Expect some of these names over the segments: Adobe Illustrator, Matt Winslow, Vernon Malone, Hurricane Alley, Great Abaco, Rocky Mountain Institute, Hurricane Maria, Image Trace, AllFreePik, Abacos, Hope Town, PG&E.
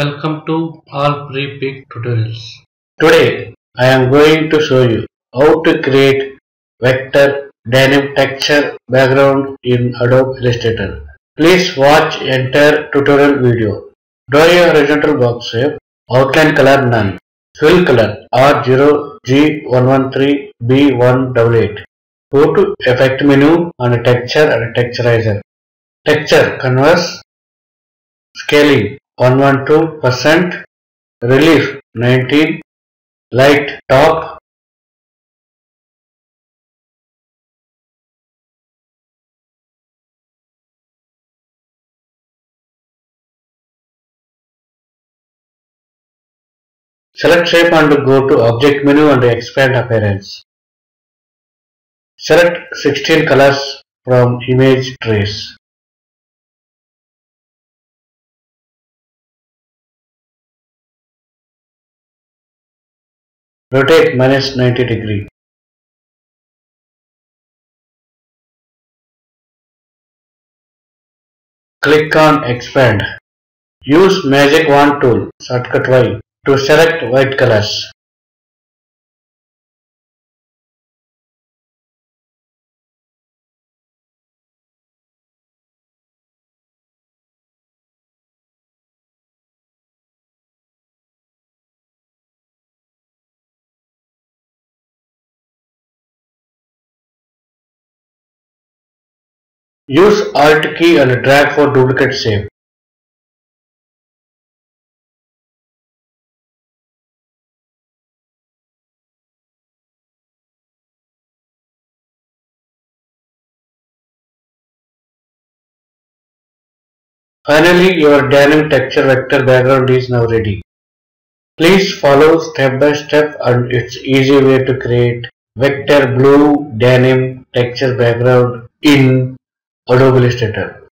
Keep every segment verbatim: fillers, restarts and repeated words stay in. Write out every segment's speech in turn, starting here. Welcome to AllFreePik tutorials. Today I am going to show you how to create vector dynamic texture background in Adobe Illustrator. Please watch entire tutorial video. Draw a horizontal box shape, outline color none, fill color R zero G one one three B one eight eight. Go to effect menu and texture and texturizer. Texture canvas, scaling one hundred twelve percent, relief nineteen, light top, select shape and go to object menu and expand appearance. Select sixteen colors from Image Trace. Rotate minus ninety degree. Click on expand. Use magic wand tool, shortcut Y, to select white colors. Use Alt key and drag for duplicate shape. Finally, your dynamic texture vector background is now ready. Please follow step by step, and it's easy way to create vector blue dynamic texture background in Adobe Illustrator.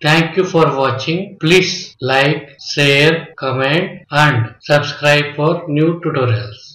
Thank you for watching. Please like, share, comment and subscribe for new tutorials.